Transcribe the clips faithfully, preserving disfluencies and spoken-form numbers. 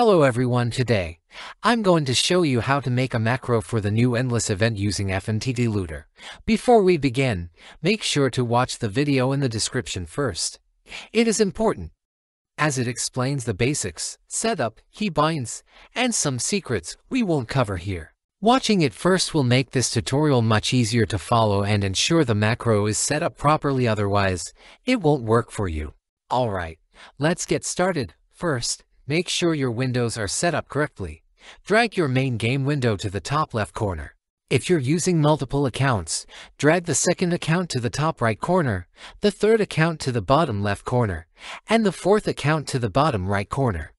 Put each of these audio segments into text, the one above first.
Hello everyone, today I'm going to show you how to make a macro for the new Endless Event using F N T D Looter. Before we begin, make sure to watch the video in the description first. It is important, as it explains the basics, setup, keybinds, and some secrets we won't cover here. Watching it first will make this tutorial much easier to follow and ensure the macro is set up properly, otherwise it won't work for you. Alright, let's get started. First, make sure your windows are set up correctly. Drag your main game window to the top left corner. If you're using multiple accounts, drag the second account to the top right corner, the third account to the bottom left corner, and the fourth account to the bottom right corner.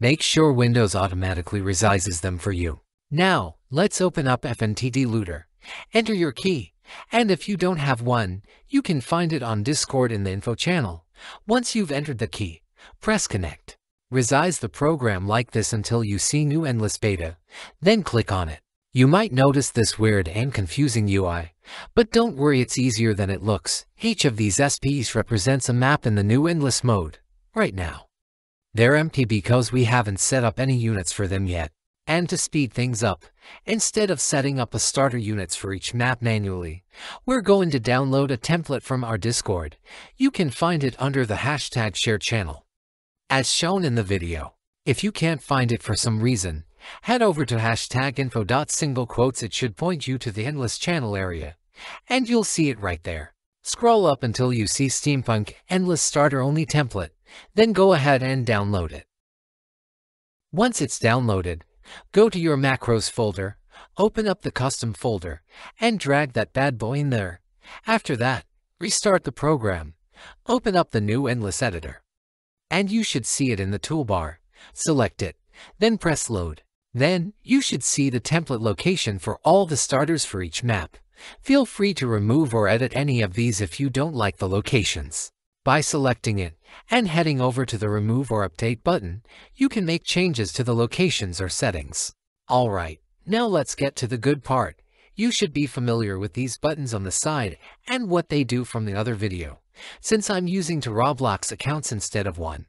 Make sure Windows automatically resizes them for you. Now, let's open up F N T D Looter. Enter your key, and if you don't have one, you can find it on Discord in the info channel. Once you've entered the key, press connect. Resize the program like this until you see New Endless Beta, then click on it. You might notice this weird and confusing U I, but don't worry, it's easier than it looks. Each of these S Ps represents a map in the new Endless mode. Right now, they're empty because we haven't set up any units for them yet. And to speed things up, instead of setting up a starter units for each map manually, we're going to download a template from our Discord. You can find it under the hashtag share channel, as shown in the video. If you can't find it for some reason, head over to hashtag info dot single quotes. It should point you to the Endless channel area, and you'll see it right there. Scroll up until you see Steampunk Endless starter only template, then go ahead and download it. Once it's downloaded, go to your macros folder, open up the custom folder, and drag that bad boy in there. After that, restart the program, open up the new Endless editor, and you should see it in the toolbar. Select it, then press load. Then, you should see the template location for all the starters for each map. Feel free to remove or edit any of these if you don't like the locations. By selecting it and heading over to the Remove or Update button, you can make changes to the locations or settings. Alright, now let's get to the good part. You should be familiar with these buttons on the side and what they do from the other video. Since I'm using two Roblox accounts instead of one,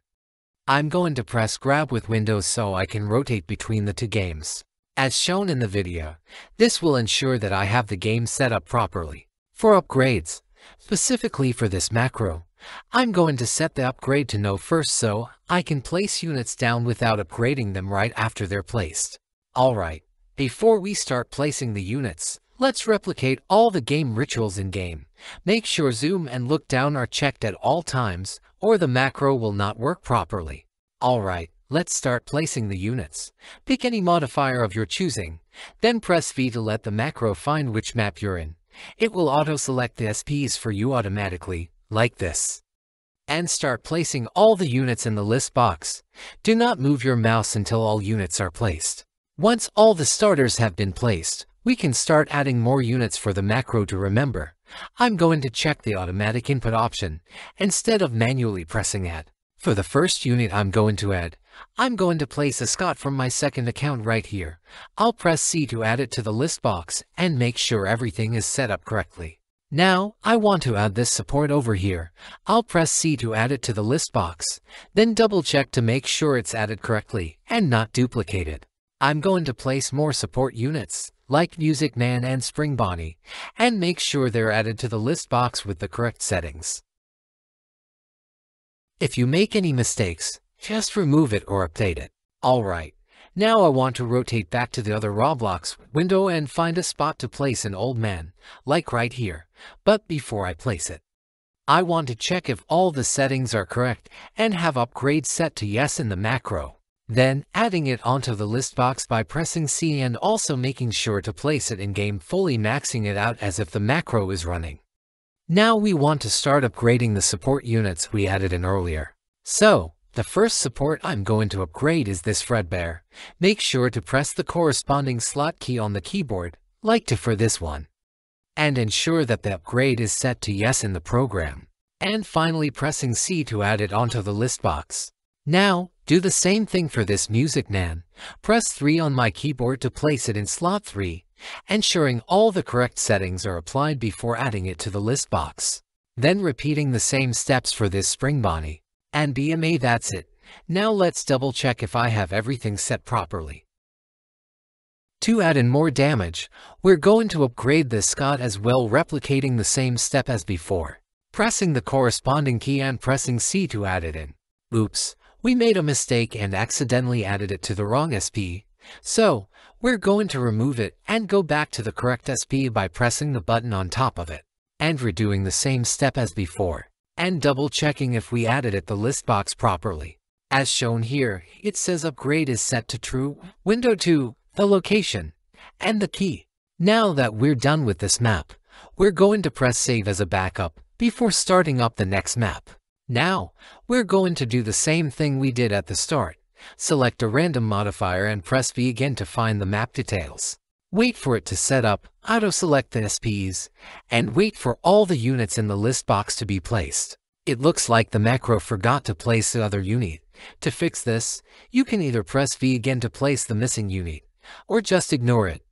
I'm going to press grab with Windows so I can rotate between the two games. As shown in the video, this will ensure that I have the game set up properly. For upgrades, specifically for this macro, I'm going to set the upgrade to no first so I can place units down without upgrading them right after they're placed. Alright, before we start placing the units, let's replicate all the game rituals in-game. Make sure zoom and look down are checked at all times, or the macro will not work properly. Alright, let's start placing the units. Pick any modifier of your choosing, then press V to let the macro find which map you're in. It will auto-select the S Ps for you automatically, like this. And start placing all the units in the list box. Do not move your mouse until all units are placed. Once all the starters have been placed, we can start adding more units for the macro to remember. I'm going to check the automatic input option instead of manually pressing add. For the first unit I'm going to add, I'm going to place a Scott from my second account right here. I'll press C to add it to the list box and make sure everything is set up correctly. Now, I want to add this support over here. I'll press C to add it to the list box, then double check to make sure it's added correctly and not duplicated. I'm going to place more support units, like Music Man and Spring Bonnie, and make sure they're added to the list box with the correct settings. If you make any mistakes, just remove it or update it. Alright, now I want to rotate back to the other Roblox window and find a spot to place an old man, like right here, but before I place it, I want to check if all the settings are correct and have upgrade set to yes in the macro. Then, adding it onto the list box by pressing C and also making sure to place it in-game, fully maxing it out as if the macro is running. Now we want to start upgrading the support units we added in earlier. So, the first support I'm going to upgrade is this Fredbear. Make sure to press the corresponding slot key on the keyboard, like to for this one, and ensure that the upgrade is set to yes in the program. And finally pressing C to add it onto the list box. Now, do the same thing for this Music Man. Press three on my keyboard to place it in slot three, ensuring all the correct settings are applied before adding it to the list box. Then repeating the same steps for this Spring Bonnie. And B M A, that's it. Now let's double check if I have everything set properly. To add in more damage, we're going to upgrade this Scott as well, replicating the same step as before, pressing the corresponding key and pressing C to add it in. Oops, we made a mistake and accidentally added it to the wrong S P, so we're going to remove it and go back to the correct S P by pressing the button on top of it, and redoing the same step as before, and double checking if we added it the list box properly. As shown here, it says upgrade is set to true, window two, the location, and the key. Now that we're done with this map, we're going to press save as a backup before starting up the next map. Now, we're going to do the same thing we did at the start. Select a random modifier and press V again to find the map details. Wait for it to set up, auto-select the S Ps, and wait for all the units in the list box to be placed. It looks like the macro forgot to place the other unit. To fix this, you can either press V again to place the missing unit, or just ignore it,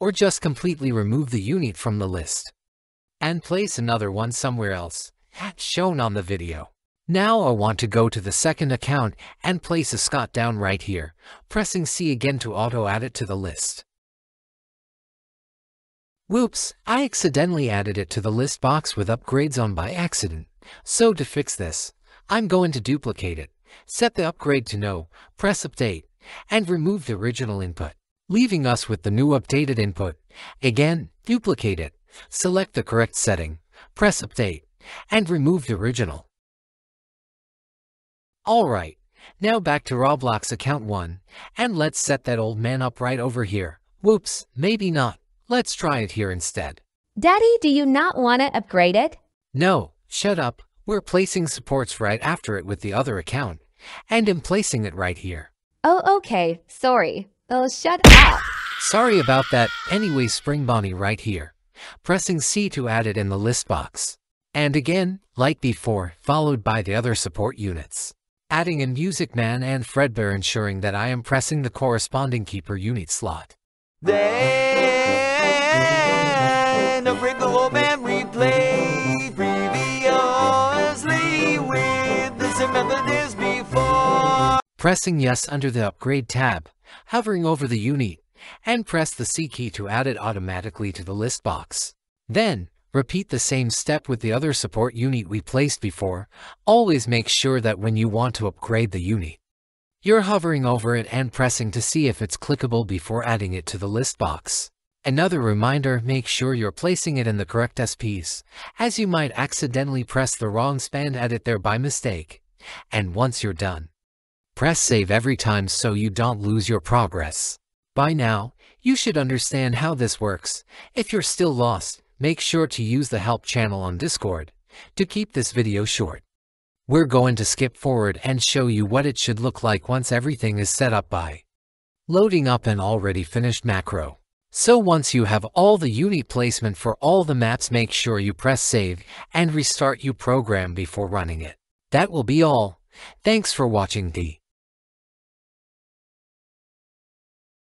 or just completely remove the unit from the list and place another one somewhere else, as shown on the video. Now I want to go to the second account and place a Scott down right here, pressing C again to auto-add it to the list. Whoops, I accidentally added it to the list box with upgrades on by accident, so to fix this, I'm going to duplicate it, set the upgrade to no, press update, and remove the original input, leaving us with the new updated input. Again, duplicate it, select the correct setting, press update, and remove the original. Alright, now back to Roblox account one, and let's set that old man up right over here. Whoops, maybe not. Let's try it here instead. Daddy, do you not want to upgrade it? No, shut up. We're placing supports right after it with the other account, and I'm placing it right here. Oh, okay, sorry. Oh, shut up. Sorry about that. Anyway, Spring Bonnie right here, pressing C to add it in the list box. And again, like before, followed by the other support units. Adding in Music Man and Fredbear, ensuring that I am pressing the corresponding key per unit slot. Then the wrinkle old man replayed previously with the same method as before. Pressing yes under the upgrade tab, hovering over the unit, and press the C key to add it automatically to the list box. Then, repeat the same step with the other support unit we placed before. Always make sure that when you want to upgrade the unit, you're hovering over it and pressing to see if it's clickable before adding it to the list box. Another reminder, make sure you're placing it in the correct S Ps, as you might accidentally press the wrong span at it there by mistake. And once you're done, press save every time so you don't lose your progress. By now, you should understand how this works. If you're still lost, make sure to use the help channel on Discord. To keep this video short, we're going to skip forward and show you what it should look like once everything is set up by loading up an already finished macro. So once you have all the unit placement for all the maps, make sure you press save and restart your program before running it. That will be all. Thanks for watching. The